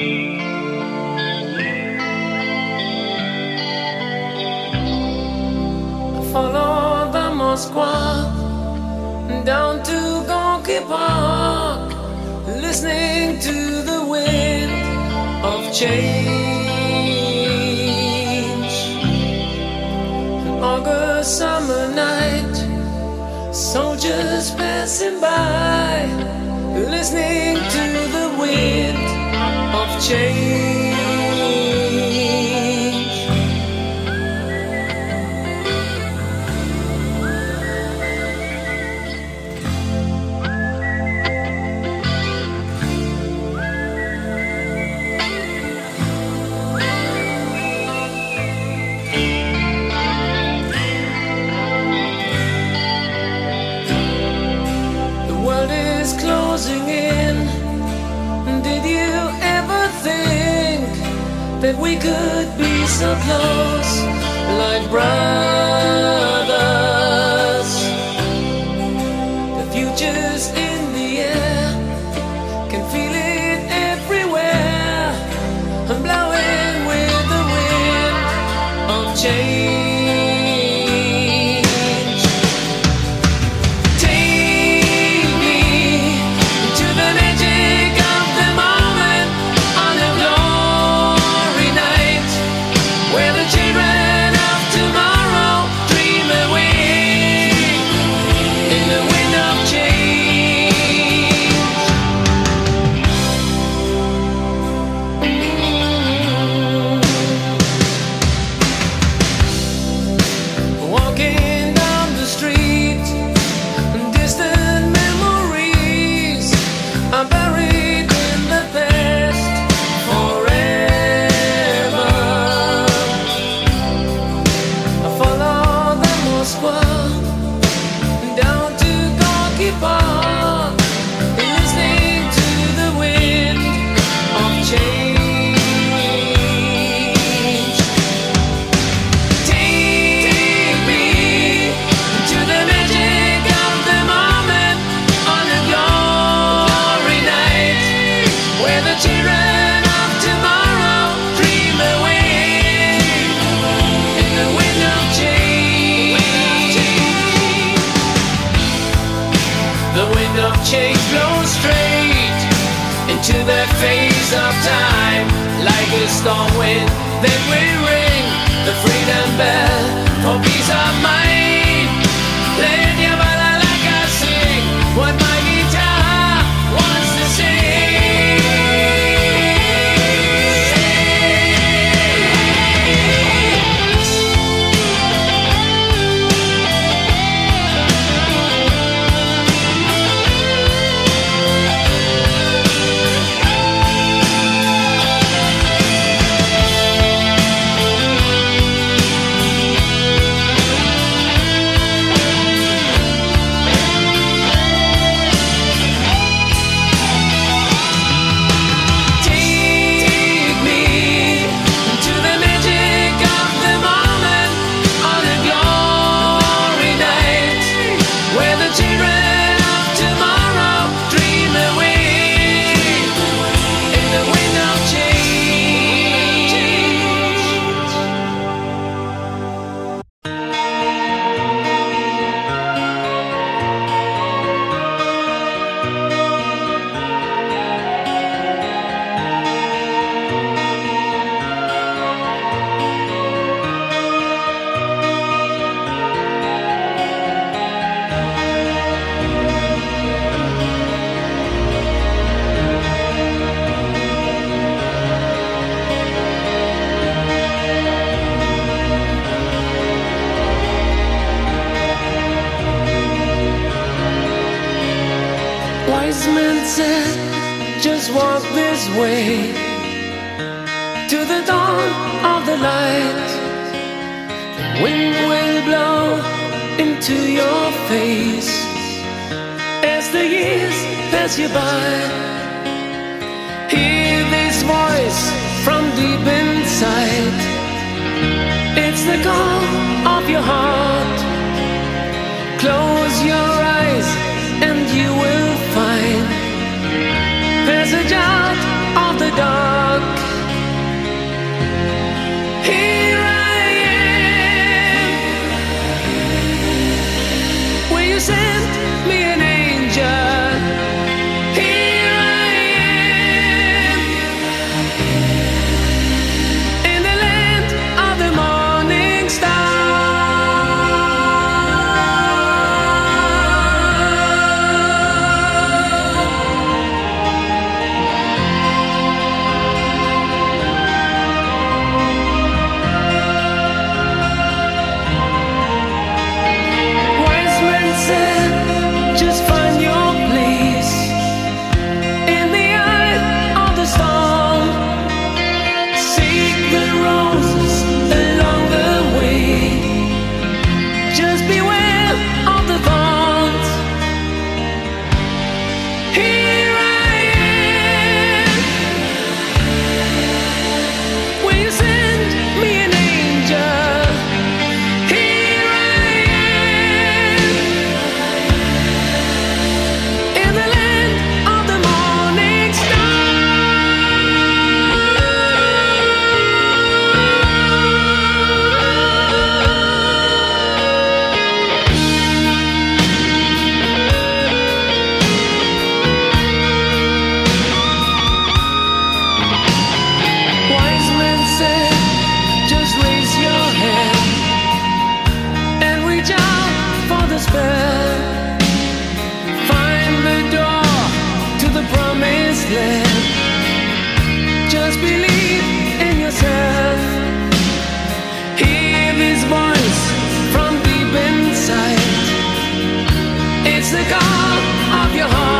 I follow the Moskwa down to Gonky Park, listening to the wind of change. An August summer night, soldiers passing by, listening to the wind of change. The world is closing in. Did you ever think that we could be so close, like brothers? The future's in the air, can feel it everywhere. I'm blowing with the wind of change. Change blows straight into the face of time, like a storm wind. Then we ring the freedom bell for peace of mind. Play your bala like I sing what my guitar wants to said, just walk this way to the dawn of the light. The wind will blow into your face as the years pass you by. Hear this voice from deep inside. It's the call of your heart. Close your eyes and you will find passage out of the dark. Send me an angel, here I am, in the land of the morning star. Wise men said, just find your place in the eye of the storm. Seek the roses along the way. Just beware of the thorns. Here I am. Will you send me an angel? Find the door to the promised land. Just believe in yourself. Hear this voice from deep inside. It's the call of your heart.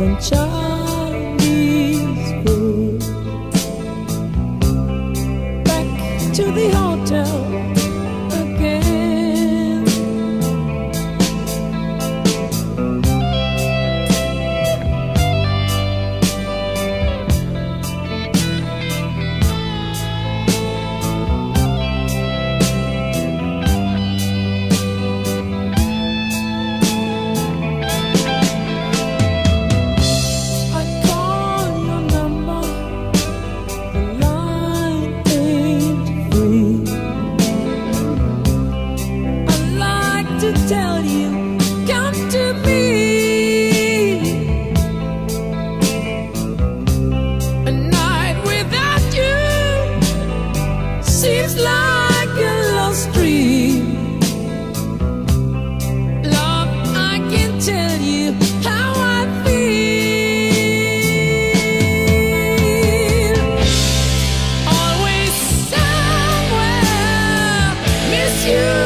When Chinese food, back to the hotel again. seems like a lost dream. Love, I can tell you how I feel. Always somewhere, miss you.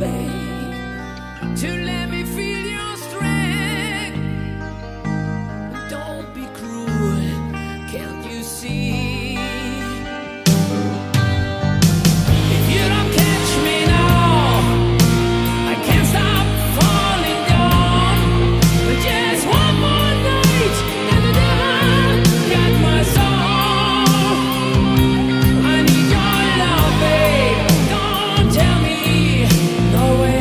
babe, to let me feel your strength. But don't be cruel, can't you see? No way.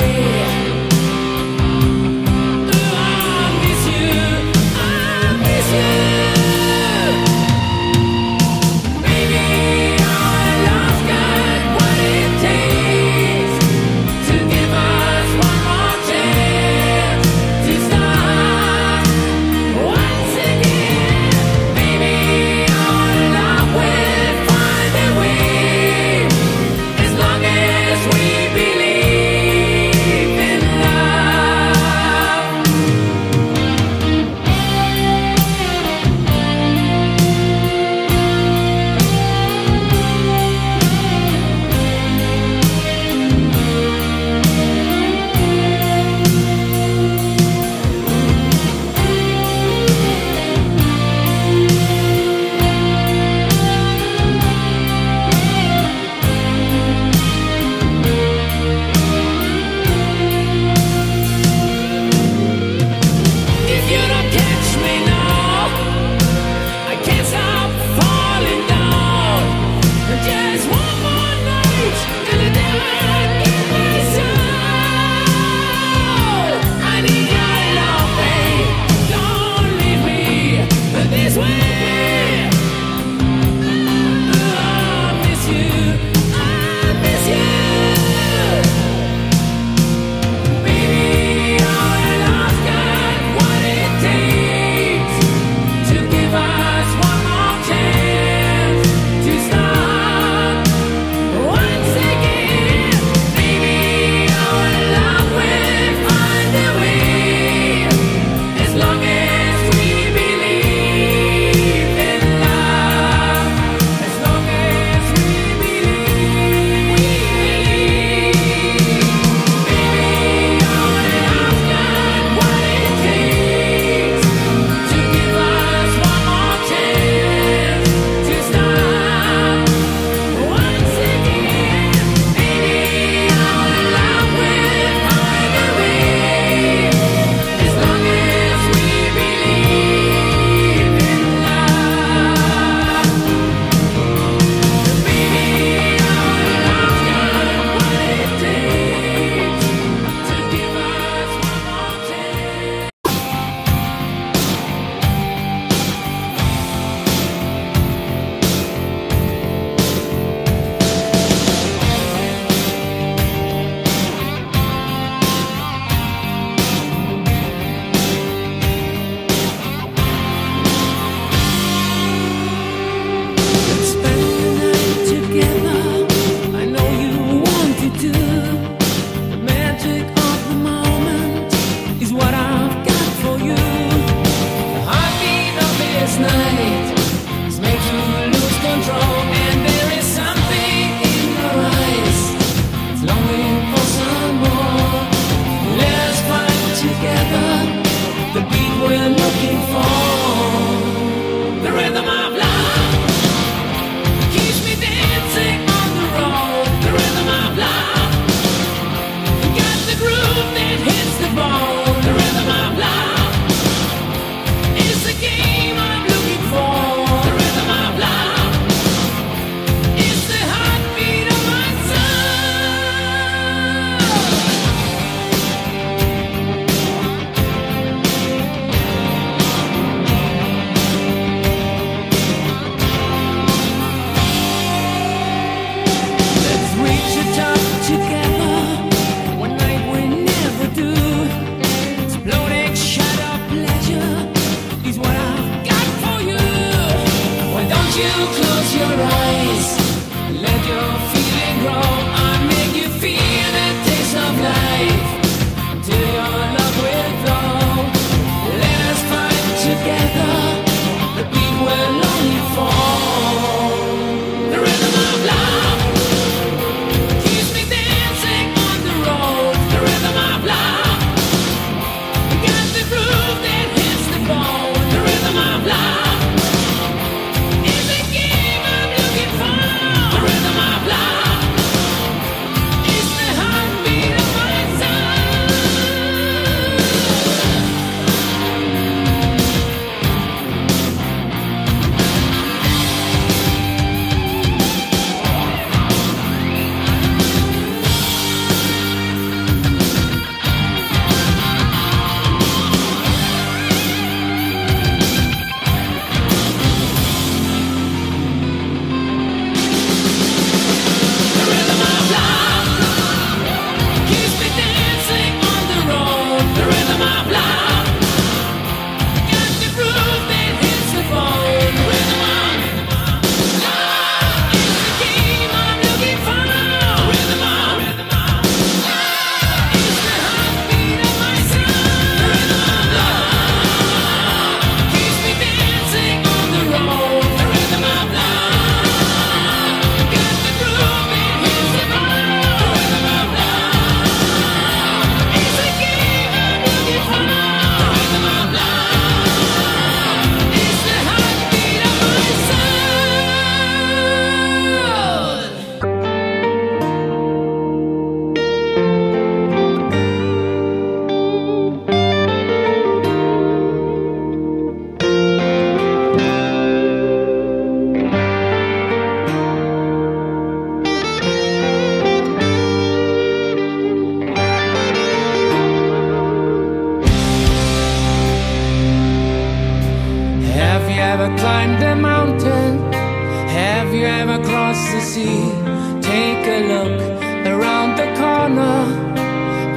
look around the corner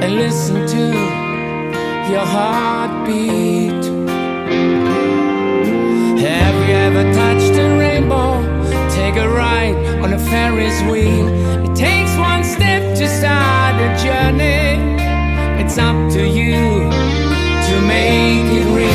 and listen to your heartbeat. Have you ever touched a rainbow? Take a ride on a Ferris wheel. It takes one step to start a journey. It's up to you to make it real.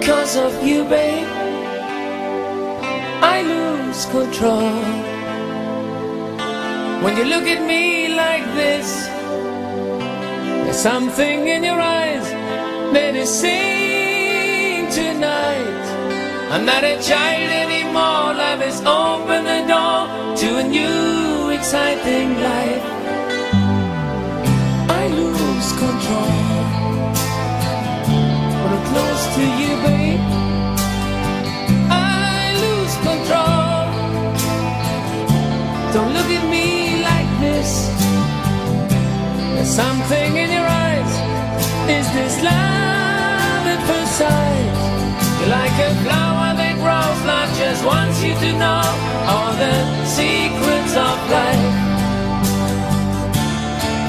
Because of you, babe, I lose control. When you look at me like this, there's something in your eyes that is seen tonight. I'm not a child anymore. Life has opened the door to a new exciting life. I lose control. Close to you, babe, I lose control. Don't look at me like this. There's something in your eyes. Is this love at first sight? You're like a flower that grows large, just wants you to know all the secrets of life.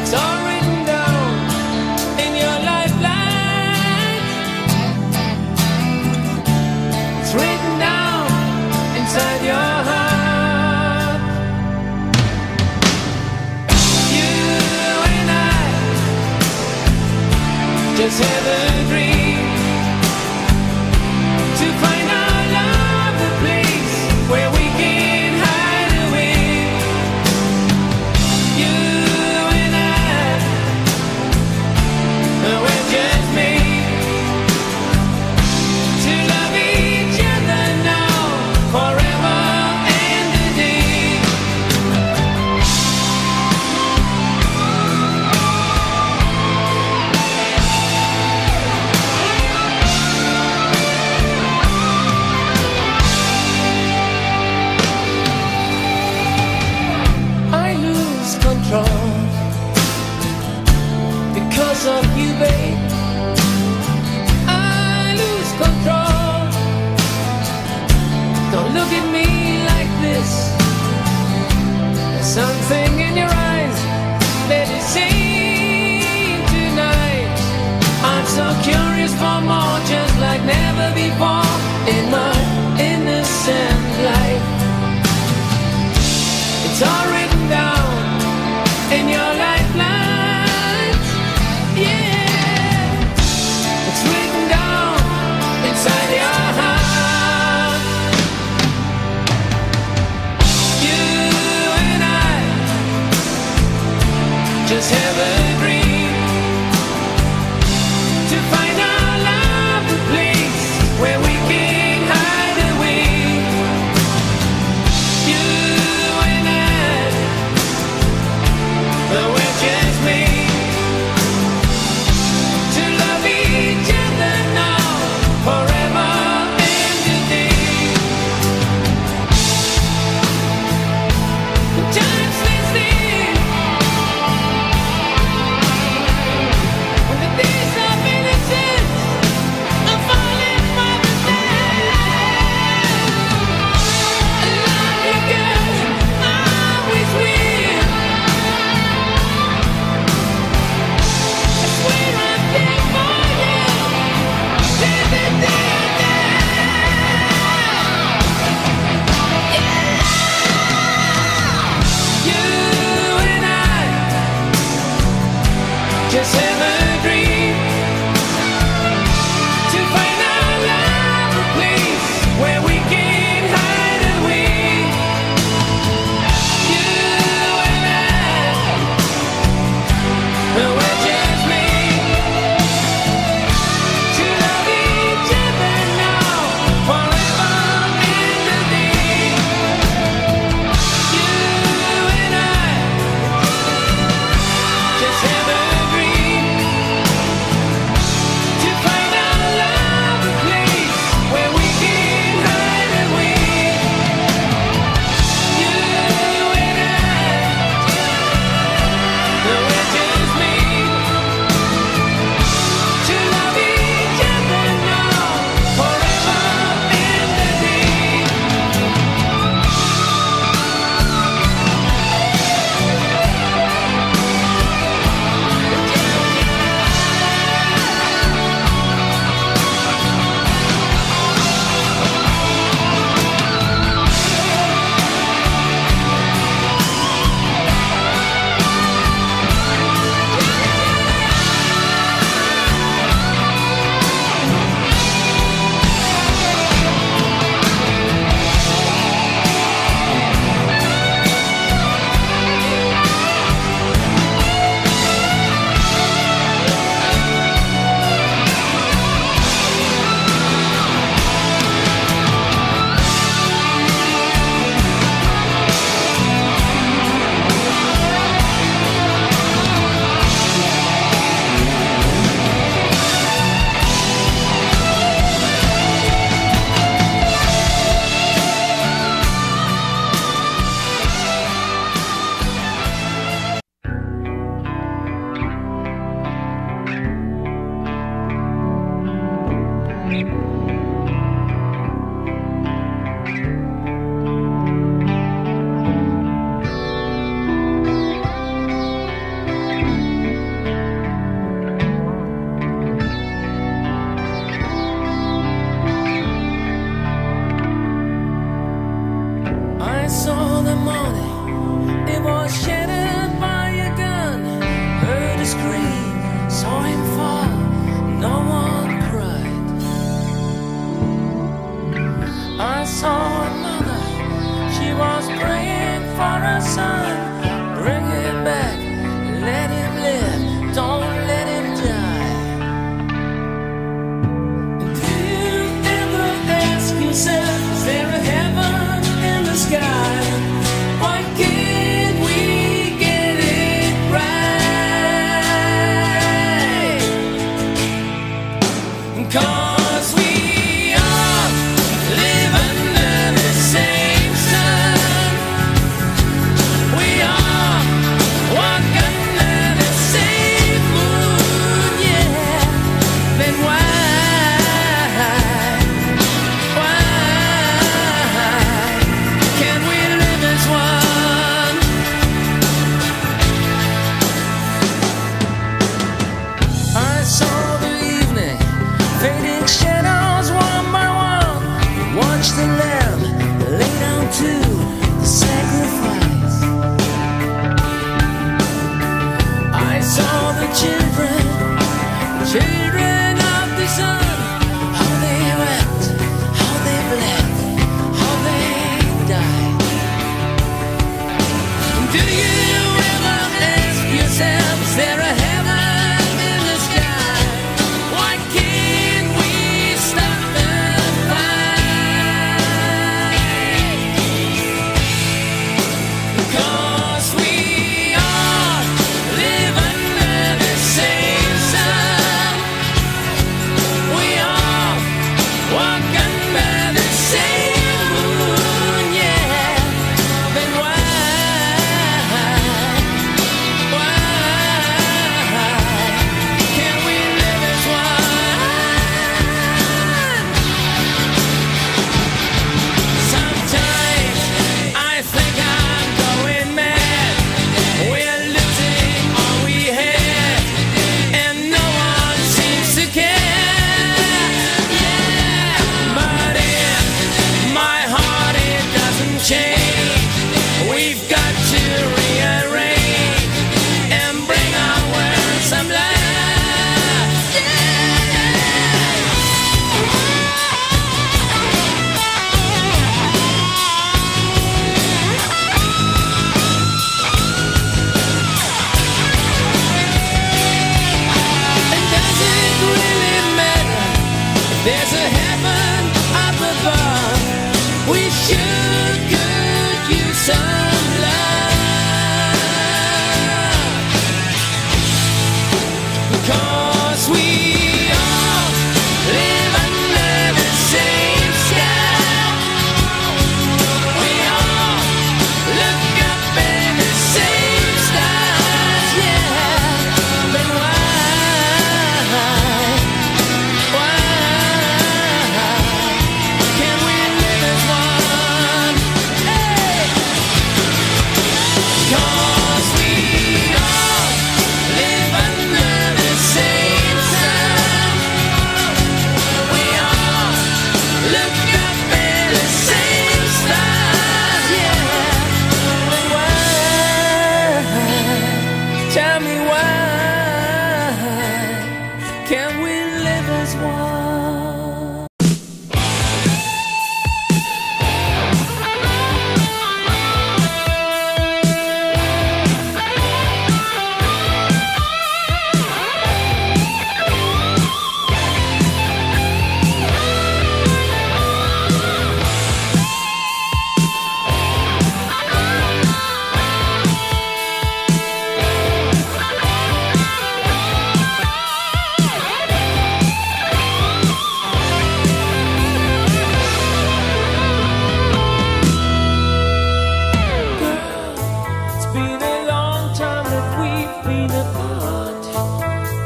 It's all written down in your lifeline. It's written down inside your heart. You and I just have a dream to find our love, a place where we can hide away. You just have a dream to find our lovely place where we can hide away. You and I, but we're just made to love each other now, forever and today. Just this thing.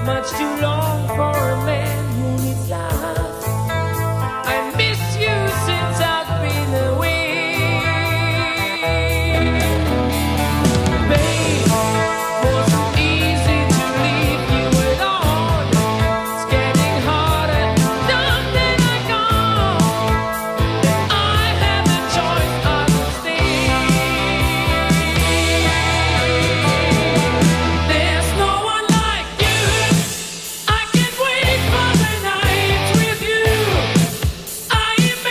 much too long for a man who needs love. I miss you since I've been away. Babe, wasn't easy to leave you alone. It's getting harder now that I'm gone. I have a choice, I will stay. There's no one like you. I can't wait for the night with you.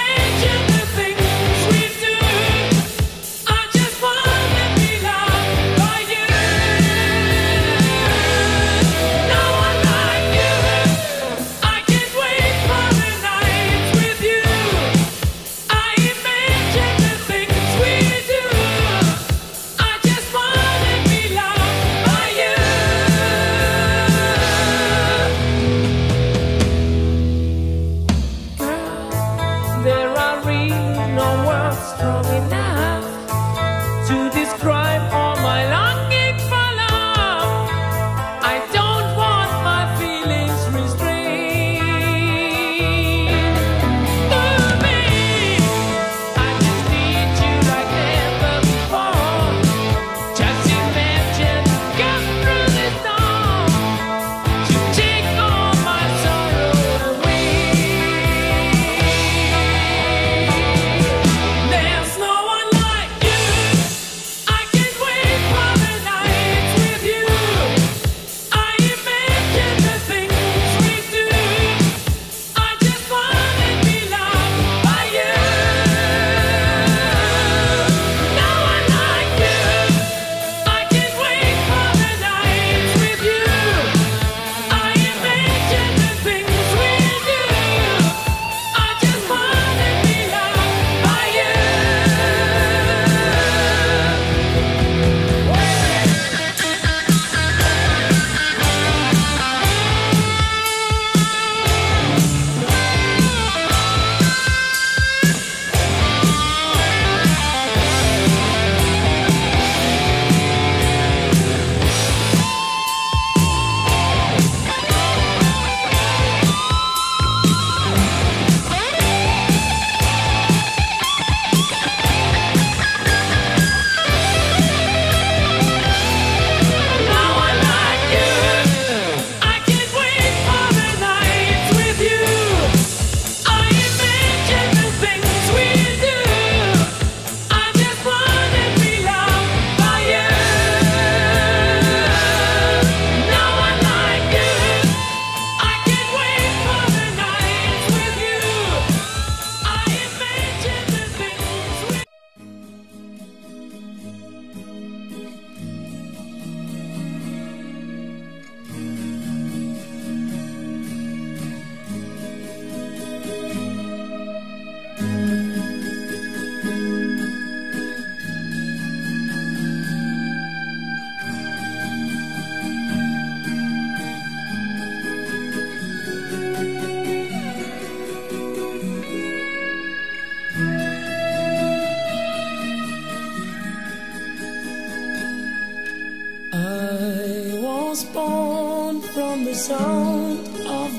I imagine the things we do. I just wanna be loved by you. No one like you. I can't wait for the night with you. I imagine the things we do. I just wanna be loved by you. Girl, there are really no words strong enough to describe all my longing for love. I don't want my feelings restrained. Oh, babe, I just need you like never before. Just imagine come through the storm to take all my sorrow away. There's no one like you. I can't wait for the night with you. I imagine the things we do. I just wanna be loved by you. No one like you. I can't wait for the night with you. I imagine the things we do. I just wanna be loved by you. No one like you. I can't wait for the night with you. I imagine the things we do. I just wanna be loved by you. No one like you. I can't wait for the night with you. I imagine the things we do. I was born from the sound of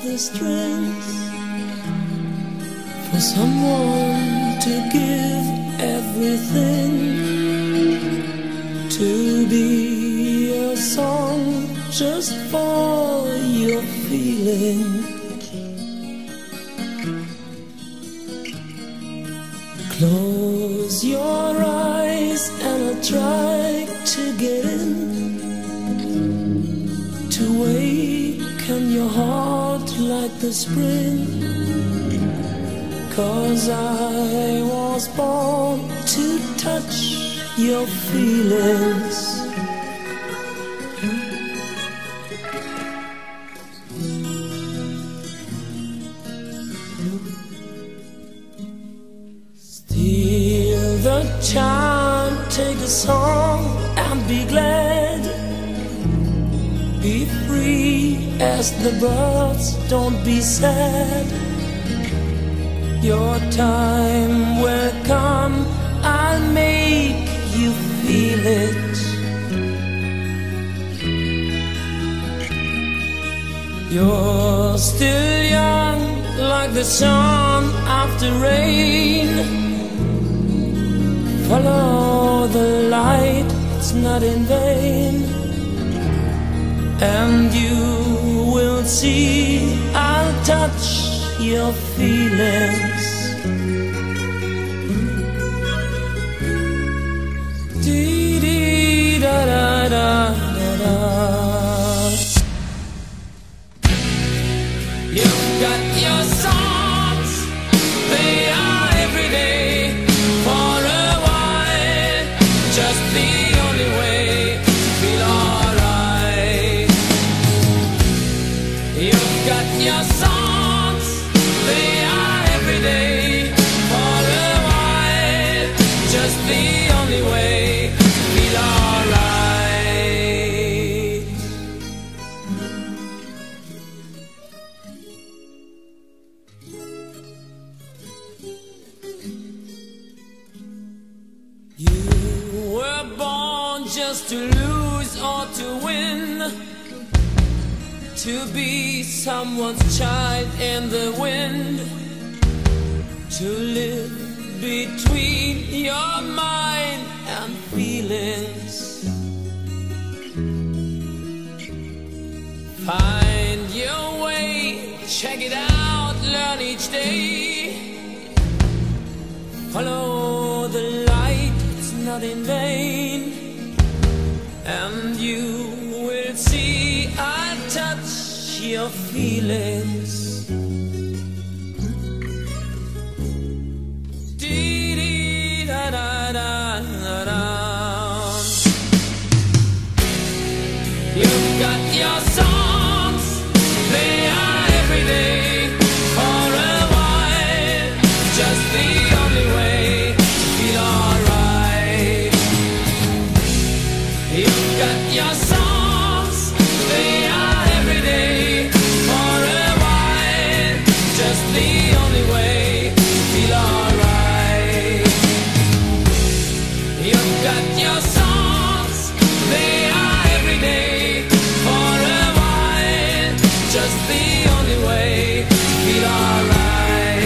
the strings, for someone to give everything, to be a song just for your feeling. Close your eyes and I'll try to get in, to waken your heart like the spring. 'Cause I was born to touch your feelings. Steal the chime, take a song and be glad. Be free as the birds, don't be sad. Your time will come, I'll make you feel it. You're still young, like the sun after rain. Follow the light, it's not in vain. And you will see, I'll touch your feelings. Dee dee da da da da da. You've got your songs, they are every day. For a while, just the only way to feel alright. You've got your songs, they are every day. For a while, just the only way. Just to lose or to win, to be someone's child in the wind, to live between your mind and feelings. Find your way, check it out, learn each day. Follow the light, it's not in vain. And you will see, I'll touch your feelings. Dee dee da da da da da. You've got your songs, they are every day. For a while, just the only way to feel alright. You've got your songs, they are every day. For a while, just the only way to feel alright. You've got your songs, they are every day. For a while, just the only way to feel alright.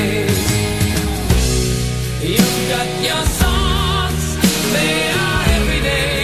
You've got your songs, they are every day.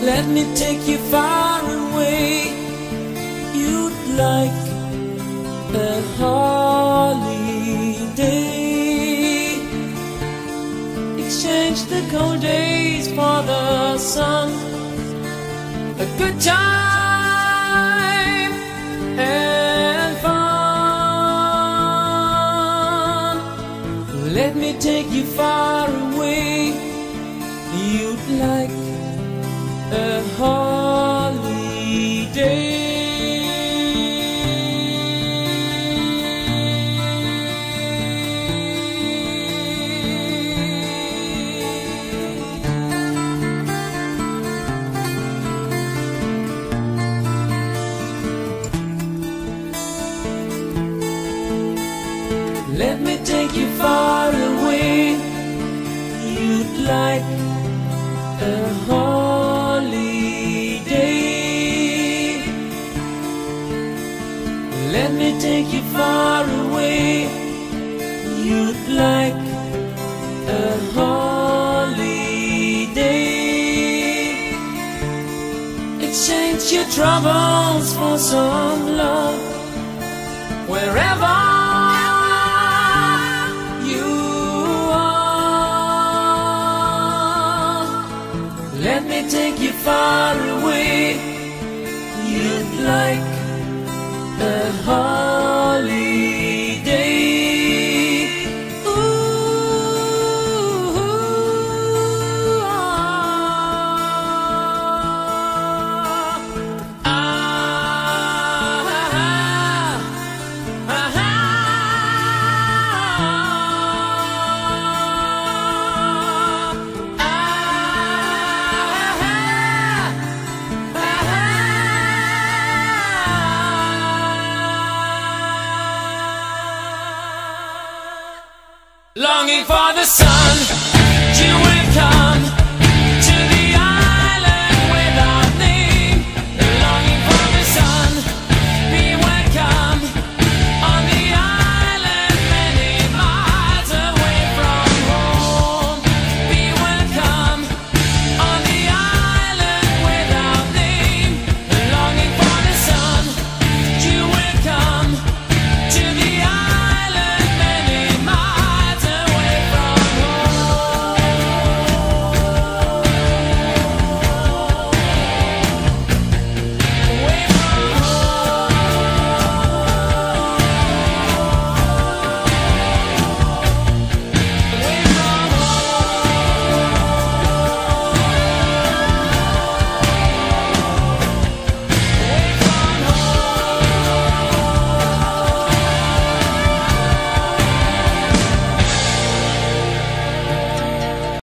Let me take you far away. You'd like a holiday. Exchange the cold days for the sun. A good time and fun. Let me take you far away. You'd like a holiday. Let me take you far away. You'd like a holiday. Let me take you far away. You'd like a holiday. Exchange your troubles for some love. Wherever you are, let me take you far away. You'd like